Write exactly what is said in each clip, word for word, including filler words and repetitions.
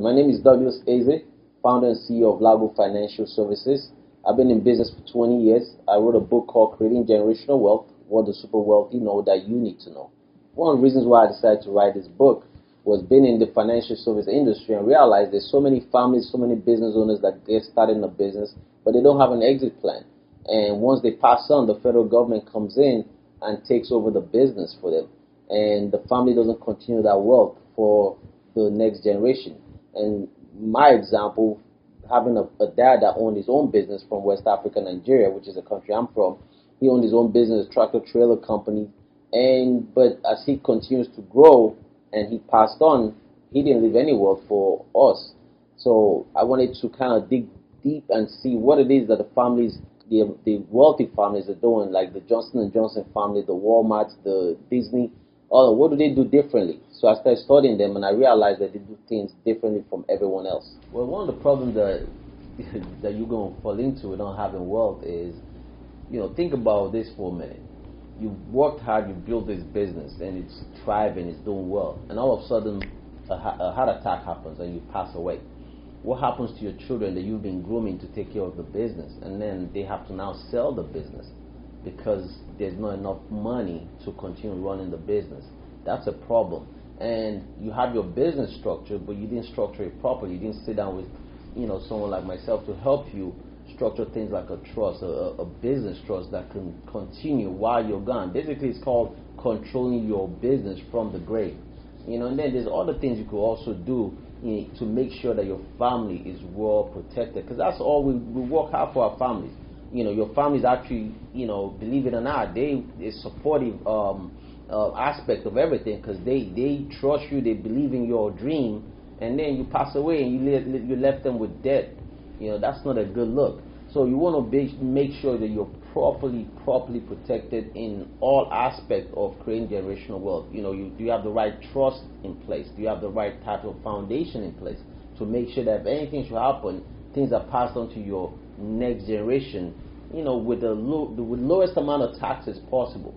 My name is Douglas Eze, founder and C E O of Lago Financial Services. I've been in business for twenty years. I wrote a book called Creating Generational Wealth, What the Super Wealthy Know That You Need to Know. One of the reasons why I decided to write this book was being in the financial service industry and realized there's so many families, so many business owners that get started in a business, but they don't have an exit plan. And once they pass on, the federal government comes in and takes over the business for them. And the family doesn't continue that wealth for the next generation. And my example, having a, a dad that owned his own business from West Africa, Nigeria, which is the country I'm from, he owned his own business, tractor trailer company. And but as he continues to grow and he passed on, he didn't leave any wealth for us. So I wanted to kind of dig deep and see what it is that the families, the, the wealthy families are doing, like the Johnson and Johnson family, the Walmart, the Disney. Oh, what do they do differently? So I started studying them, and I realized that they do things differently from everyone else. Well, one of the problems that that you're going to fall into without having wealth is, you know, think about this for a minute. You've worked hard, you built this business, and it's thriving, it's doing well. And all of a sudden, a, a heart attack happens, and you pass away. What happens to your children that you've been grooming to take care of the business? And then they have to now sell the business, because there's not enough money to continue running the business. That's a problem. And you have your business structure, but you didn't structure it properly. You didn't sit down with, you know, someone like myself to help you structure things like a trust, a, a business trust that can continue while you're gone. Basically, it's called controlling your business from the grave. You know, and then there's other things you could also do in, to make sure that your family is well protected, because that's all we, we work hard for, our families. You know, your family's actually, you know, believe it or not, they is supportive um, uh, aspect of everything, because they, they trust you, they believe in your dream, and then you pass away and you le you left them with debt. You know, that's not a good look. So you want to make sure that you're properly, properly protected in all aspects of creating generational wealth. You know, you, do you have the right trust in place? Do you have the right type of foundation in place to make sure that if anything should happen, things are passed on to your next generation, you know, with the low, with lowest amount of taxes possible.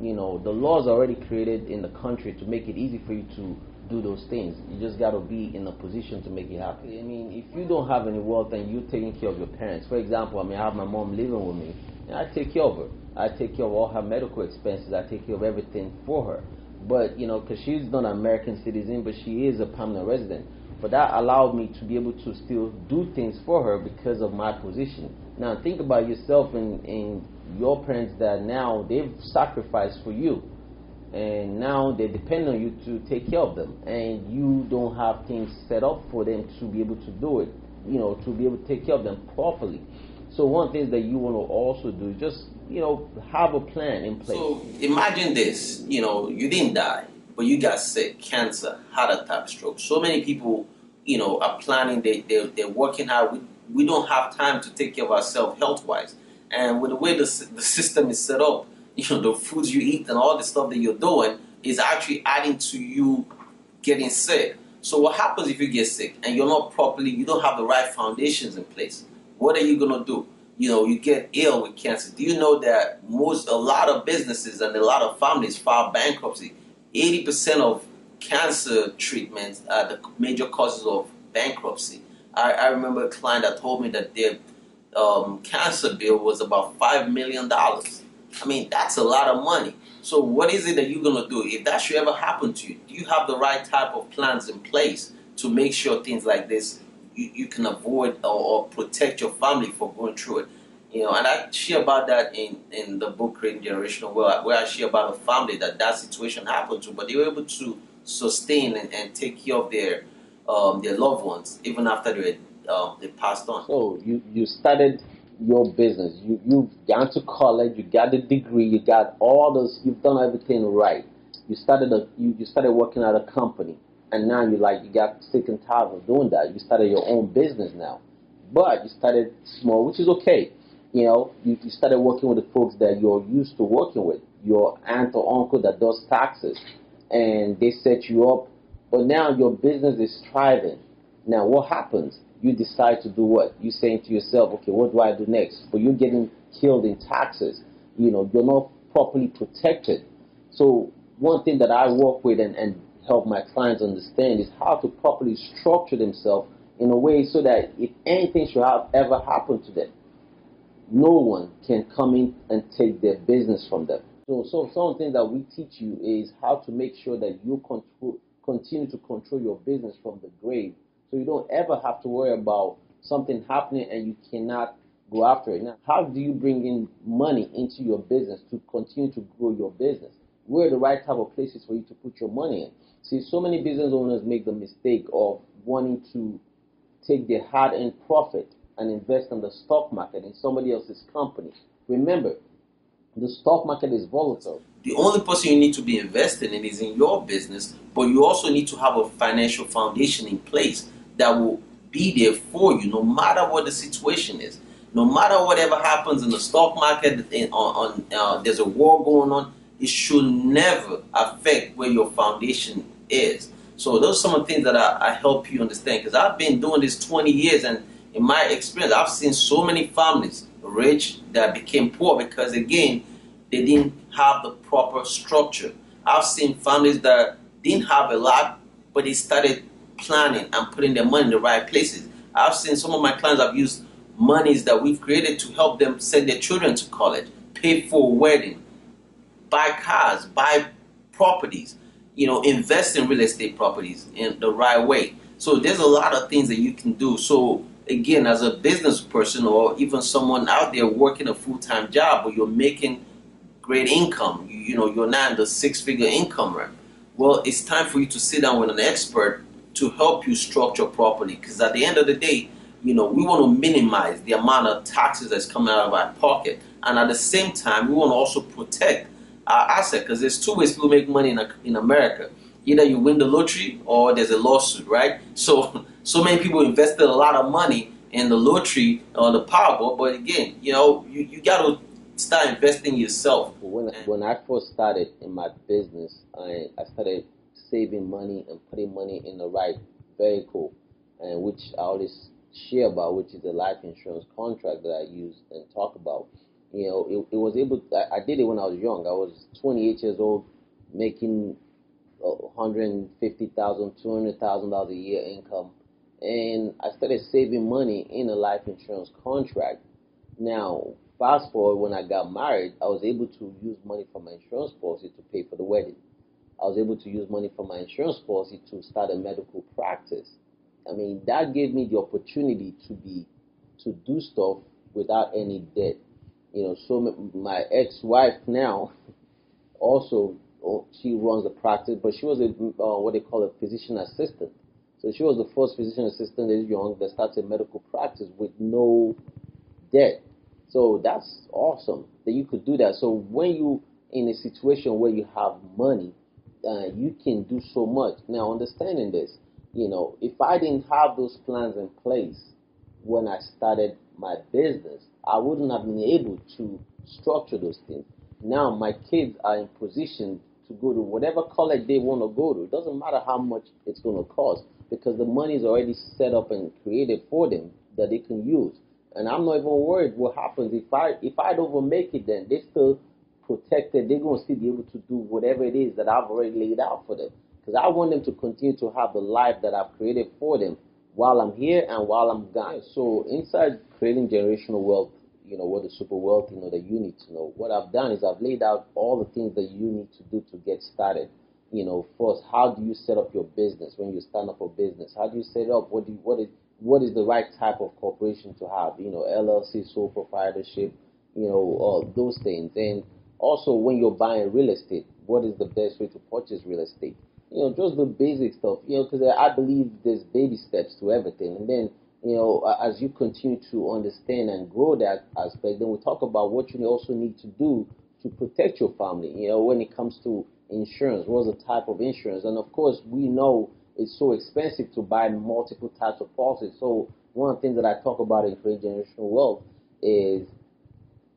You know, the laws are already created in the country to make it easy for you to do those things. You just got to be in a position to make it happen. I mean, if you don't have any wealth and you're taking care of your parents, for example, I mean, I have my mom living with me, and I take care of her. I take care of all her medical expenses. I take care of everything for her. But, you know, because she's not an American citizen, but she is a permanent resident. But that allowed me to be able to still do things for her because of my position. Now think about yourself and, and your parents that now they've sacrificed for you, and now they depend on you to take care of them, and you don't have things set up for them to be able to do it, you know, to be able to take care of them properly. So one thing that you want to also do is just, you know, have a plan in place. So imagine this, you know, you didn't die, but you got sick, cancer, heart attack, stroke. So many people, you know, are planning, they, they, they're working hard. We, we don't have time to take care of ourselves health-wise. And with the way the, the system is set up, you know, the foods you eat and all the stuff that you're doing is actually adding to you getting sick. So what happens if you get sick and you're not properly, you don't have the right foundations in place? What are you going to do? You know, you get ill with cancer. Do you know that most, a lot of businesses and a lot of families file bankruptcy? eighty percent of cancer treatments are the major causes of bankruptcy. I, I remember a client that told me that their um, cancer bill was about five million dollars. I mean, that's a lot of money. So what is it that you're going to do? If that should ever happen to you, do you have the right type of plans in place to make sure things like this, you, you can avoid or, or protect your family from going through it? You know, and I share about that in, in the book Creating Generational Wealth, where I share about a family that that situation happened to, but they were able to sustain and, and take care of their um, their loved ones even after they uh, they passed on. So you, you started your business, you you've gone to college, you got a degree, you got all those, you've done everything right. You started a you, you started working at a company, and now you like you got sick and tired of doing that. You started your own business now, but you started small, which is okay. You know, you, you started working with the folks that you're used to working with, your aunt or uncle that does taxes, and they set you up. But now your business is thriving. Now what happens? You decide to do what? You're saying to yourself, okay, what do I do next? But you're getting killed in taxes. You know, you're not properly protected. So one thing that I work with and, and help my clients understand is how to properly structure themselves in a way so that if anything should have ever happened to them, no one can come in and take their business from them. So, so some things that we teach you is how to make sure that you control, continue to control your business from the grave, so you don't ever have to worry about something happening and you cannot go after it. Now, how do you bring in money into your business to continue to grow your business? Where are the right type of places for you to put your money in? See, so many business owners make the mistake of wanting to take their hard-earned profit and invest in the stock market in somebody else's company. Remember, the stock market is volatile. The only person you need to be investing in is in your business, but you also need to have a financial foundation in place that will be there for you no matter what the situation is. No matter whatever happens in the stock market, in, on, on, uh, there's a war going on, it should never affect where your foundation is. So those are some of the things that I, I help you understand, because I've been doing this twenty years, and in my experience, I've seen so many families rich that became poor because, again, they didn't have the proper structure. I've seen families that didn't have a lot, but they started planning and putting their money in the right places. I've seen some of my clients have used monies that we've created to help them send their children to college, pay for a wedding, buy cars, buy properties, you know, invest in real estate properties in the right way. So there's a lot of things that you can do. So again, as a business person or even someone out there working a full-time job where you're making great income, you, you know, you're not in the six-figure income realm, well, it's time for you to sit down with an expert to help you structure properly, because at the end of the day, you know, we want to minimize the amount of taxes that's coming out of our pocket. And at the same time, we want to also protect our asset, because there's two ways people make money in, a, in America. Either you win the lottery or there's a lawsuit, right? So, so many people invested a lot of money in the lottery or the Powerball. But again, you know, you, you got to start investing yourself. When, when I first started in my business, I, I started saving money and putting money in the right vehicle, and which I always share about, which is the life insurance contract that I use and talk about. You know, it, it was able to, I, I did it when I was young. I was twenty-eight years old, making one hundred fifty thousand dollars, two hundred thousand dollars a year income, and I started saving money in a life insurance contract. Now, fast forward, when I got married, I was able to use money from my insurance policy to pay for the wedding. I was able to use money from my insurance policy to start a medical practice. I mean, that gave me the opportunity to be, to do stuff without any debt. You know, so my ex-wife now, also, she runs the practice, but she was a, uh, what they call a physician assistant. So she was the first physician assistant that is young that starts a medical practice with no debt. So that's awesome that you could do that. So when you in a situation where you have money, uh, you can do so much. Now, understanding this, you know, if I didn't have those plans in place when I started my business, I wouldn't have been able to structure those things. Now my kids are in position to go to whatever college they want to go to. It doesn't matter how much it's going to cost, because the money is already set up and created for them that they can use. And I'm not even worried what happens. If I, if I don't make it, then they're still protected. They're going to still be able to do whatever it is that I've already laid out for them. Because I want them to continue to have the life that I've created for them while I'm here and while I'm gone. So inside Creating Generational Wealth, you know, what the super wealth, you know, that you need to know, what I've done is I've laid out all the things that you need to do to get started. You know, first, how do you set up your business when you stand up for business? How do you set it up? What do you, what is what is the right type of corporation to have? You know, L L C, sole proprietorship, you know, all those things. And also when you're buying real estate, what is the best way to purchase real estate? You know, just the basic stuff, you know, because I believe there's baby steps to everything. And then, you know, as you continue to understand and grow that aspect, then we talk about what you also need to do to protect your family, you know, when it comes to insurance, what's the type of insurance? And, of course, we know it's so expensive to buy multiple types of policies. So one of the things that I talk about in Creating Generational Wealth is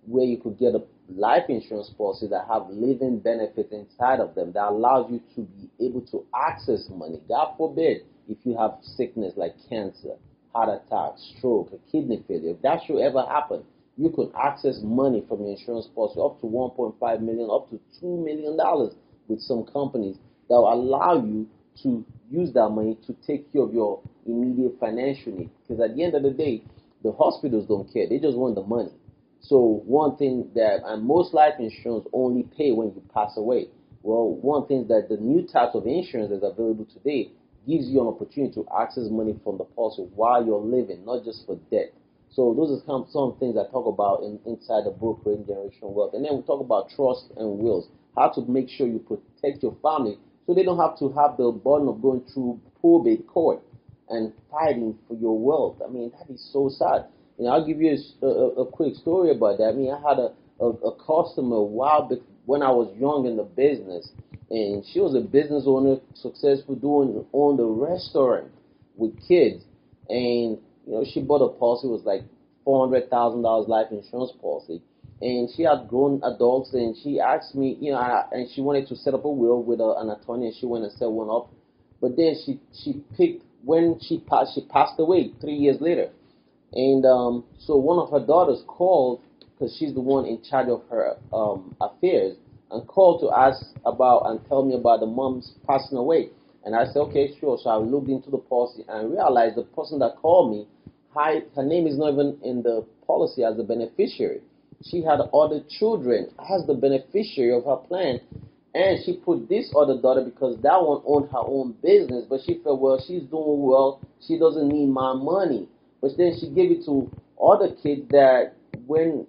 where you could get a life insurance policy that have living benefits inside of them that allows you to be able to access money. God forbid if you have sickness like cancer, heart attack, stroke, a kidney failure, if that should ever happen, you could access money from your insurance policy up to one point five million dollars, up to two million dollars with some companies that will allow you to use that money to take care of your immediate financial need. Because at the end of the day, the hospitals don't care. They just want the money. So one thing that, and most life insurance only pay when you pass away. Well, one thing that the new types of insurance that's available today gives you an opportunity to access money from the person while you're living, not just for death. So those are some, some things I talk about in, inside the book, Creating Generational Wealth. And then we talk about trust and wills, how to make sure you protect your family so they don't have to have the burden of going through probate court and fighting for your wealth. I mean, that is so sad. And I'll give you a, a, a quick story about that. I mean, I had a, a, a customer a while before, when I was young in the business, and she was a business owner, successful, doing on the restaurant with kids. And you know, she bought a policy, it was like four hundred thousand dollars life insurance policy. And she had grown adults, and she asked me, you know, I, and she wanted to set up a will with a, an attorney, and she went and set one up. But then she, she picked, when she passed, she passed away three years later. And um, so one of her daughters called, because she's the one in charge of her um, affairs, and called to ask about and tell me about the mom's passing away. And I said, okay, sure. So I looked into the policy and realized the person that called me, hi, her name is not even in the policy as the beneficiary. She had other children as the beneficiary of her plan. And she put this other daughter because that one owned her own business. But she felt, well, she's doing well. She doesn't need my money. But then she gave it to other kids that when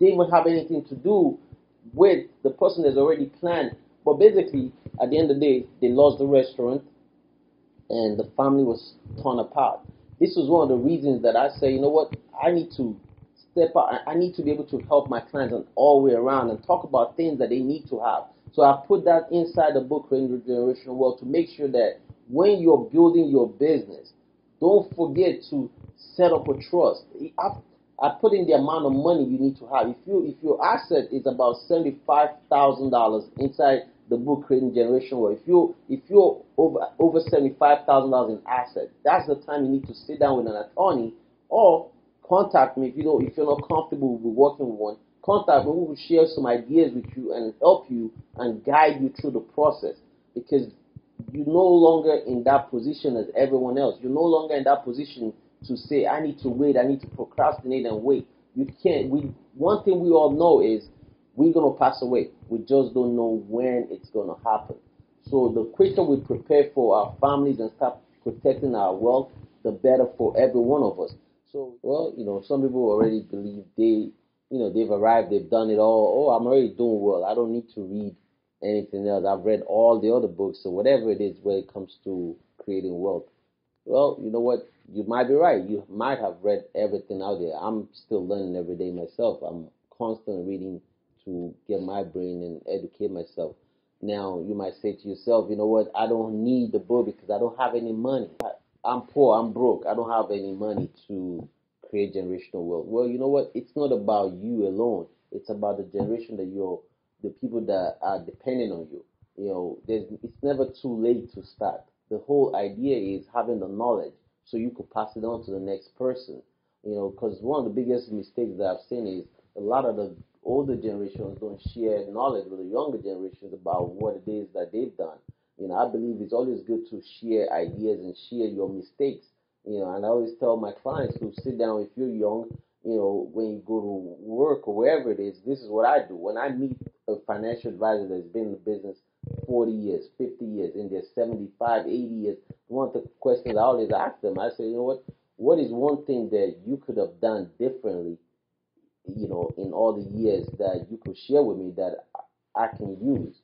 they won't have anything to do with the person that's already planned. But basically, at the end of the day, they lost the restaurant and the family was torn apart. This was one of the reasons that I say, you know what, I need to step out. I need to be able to help my clients all the way around and talk about things that they need to have. So I put that inside the book, Creating Generational Wealth, to make sure that when you're building your business, don't forget to set up a trust. I've I put in the amount of money you need to have. If you if your asset is about seventy-five thousand dollars inside the book Creating Generational Wealth, if you if you're over over seventy-five thousand dollars in asset, that's the time you need to sit down with an attorney or contact me if you know if you're not comfortable with working with one. Contact me. We will share some ideas with you and help you and guide you through the process, because you're no longer in that position as everyone else. You're no longer in that position to say, I need to wait, I need to procrastinate and wait. You can't. We one thing we all know is we're going to pass away. We just don't know when it's going to happen. So the quicker we prepare for our families and start protecting our wealth, the better for every one of us. So, well, you know, some people already believe they, you know, they've arrived, they've done it all. Oh, I'm already doing well. I don't need to read anything else. I've read all the other books or whatever it is when it comes to creating wealth. Well, you know what? You might be right. You might have read everything out there. I'm still learning every day myself. I'm constantly reading to get my brain and educate myself. Now, you might say to yourself, you know what? I don't need the book because I don't have any money. I'm poor. I'm broke. I don't have any money to create generational wealth. Well, you know what? It's not about you alone. It's about the generation that you're, the people that are dependent on you. You know, there's, it's never too late to start. The whole idea is having the knowledge so you could pass it on to the next person. You know, because one of the biggest mistakes that I've seen is a lot of the older generations don't share knowledge with the younger generations about what it is that they've done. You know, I believe it's always good to share ideas and share your mistakes. You know, and I always tell my clients who sit down, if you're young, you know, when you go to work or wherever it is, this is what I do. When I meet a financial advisor that's been in the business forty years, fifty years, in their seventy-five, eighty years, one of the questions I always ask them, I say, you know what, what is one thing that you could have done differently, you know, in all the years that you could share with me that I can use?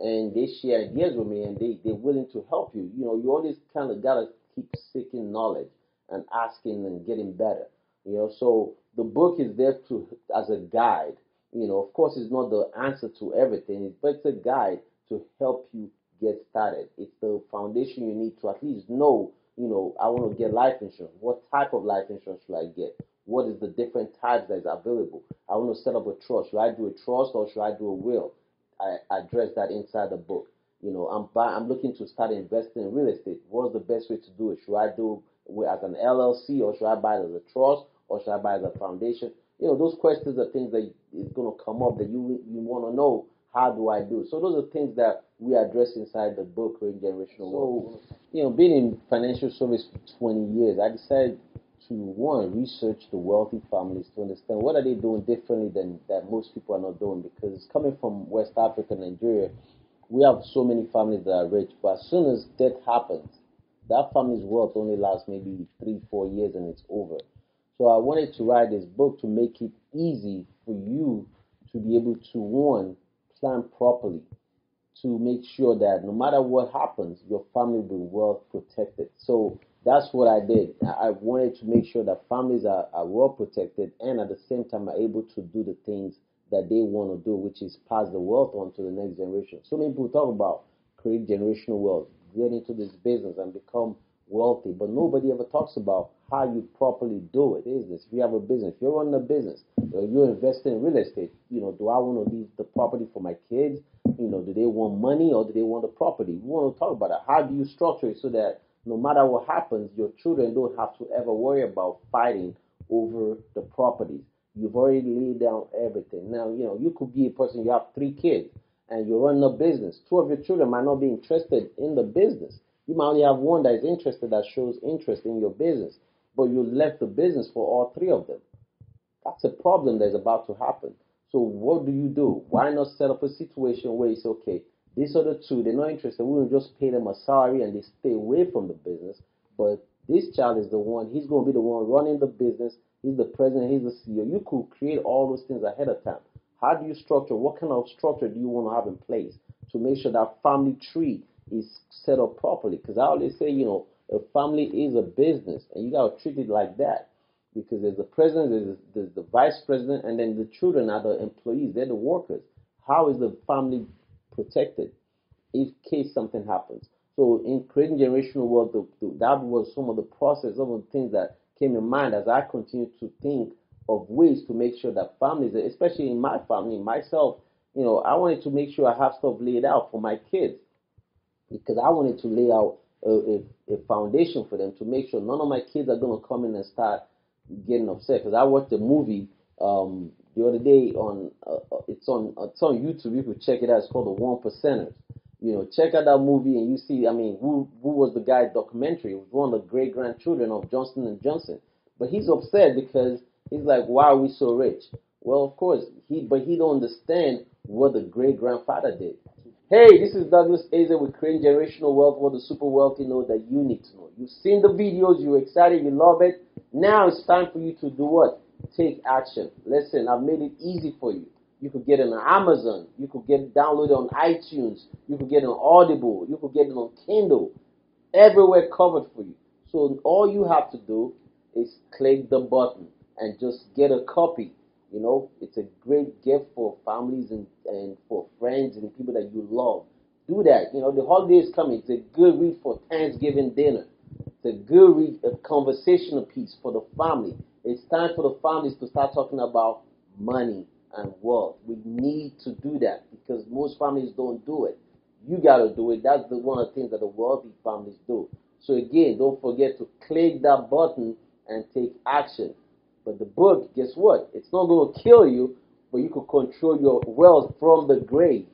And they share ideas with me, and they, they're willing to help you. You know, you always kind of got to keep seeking knowledge and asking and getting better, you know. So the book is there to as a guide. You know, of course, it's not the answer to everything, but it's a guide to help you get started. It's the foundation you need to at least know, you know, I want to get life insurance. What type of life insurance should I get? What is the different types that is available? I want to set up a trust. Should I do a trust or should I do a will? I address that inside the book. You know, I'm buy, I'm looking to start investing in real estate. What's the best way to do it? Should I do it as an L L C or should I buy it as a trust or should I buy it as a foundation? You know, those questions are things that is going to come up that you you want to know How do I do? So those are things that we address inside the book, Creating Generational Wealth. So, you know, being in financial service for twenty years, I decided to, one, research the wealthy families to understand what are they doing differently than that most people are not doing. Because coming from West Africa, Nigeria, we have so many families that are rich, but as soon as death happens, that family's wealth only lasts maybe three, four years and it's over. So I wanted to write this book to make it easy for you to be able to, one, plan properly, to make sure that no matter what happens, your family will be well protected. So that's what I did. I wanted to make sure that families are, are well protected and at the same time are able to do the things that they want to do, which is pass the wealth on to the next generation. So many people talk about create generational wealth, get into this business and become wealthy, but nobody ever talks about how you properly do it. Is this? If you have a business, if you're running a business, or you're investing in real estate, you know, do I want to leave the property for my kids? You know, do they want money or do they want the property? We want to talk about that. How do you structure it so that no matter what happens, your children don't have to ever worry about fighting over the properties? You've already laid down everything. Now, you know, you could be a person, you have three kids and you're running a business. Two of your children might not be interested in the business. You might only have one that is interested, that shows interest in your business, but you left the business for all three of them. That's a problem that is about to happen. So what do you do? Why not set up a situation where it's okay, these other two, they're not interested, we will just pay them a salary and they stay away from the business, but this child is the one, he's going to be the one running the business, he's the president, he's the C E O. You could create all those things ahead of time. How do you structure? What kind of structure do you want to have in place to make sure that family tree is set up properly? Because I always say, you know, a family is a business, and you got to treat it like that, because there's the president, there's, there's the vice president, and then the children are the employees, they're the workers. How is the family protected in case something happens? So in creating generational wealth, the, the, that was some of the process, some of the things that came in mind as I continued to think of ways to make sure that families, especially in my family, myself, you know, I wanted to make sure I have stuff laid out for my kids, because I wanted to lay out A, a foundation for them to make sure none of my kids are going to come in and start getting upset. Because I watched a movie um, the other day on uh, it's on it's on YouTube. You could check it out. It's called The One Percenters. You know, check out that movie and you see. I mean, who who was the guy's documentary? It was one of the great grandchildren of Johnson and Johnson. But he's upset because he's like, why are we so rich? Well, of course he, but he don't understand what the great grandfather did. Hey, this is Douglas Eze with Creating Generational Wealth, what the super wealthy know that you need to know. You've seen the videos, you're excited, you love it. Now it's time for you to do what? Take action. Listen, I've made it easy for you. You could get it on Amazon. You could get it downloaded on iTunes. You could get it on Audible. You could get it on Kindle. Everywhere covered for you. So all you have to do is click the button and just get a copy. You know, it's a great gift for families and, and for friends and people that you love. Do that. You know, the holiday is coming. It's a good read for Thanksgiving dinner. It's a good read, a conversational piece for the family. It's time for the families to start talking about money and wealth. We need to do that because most families don't do it. You got to do it. That's the one of the things that the wealthy families do. So again, don't forget to click that button and take action. But the book, guess what? It's not going to kill you, but you could control your wealth from the grave.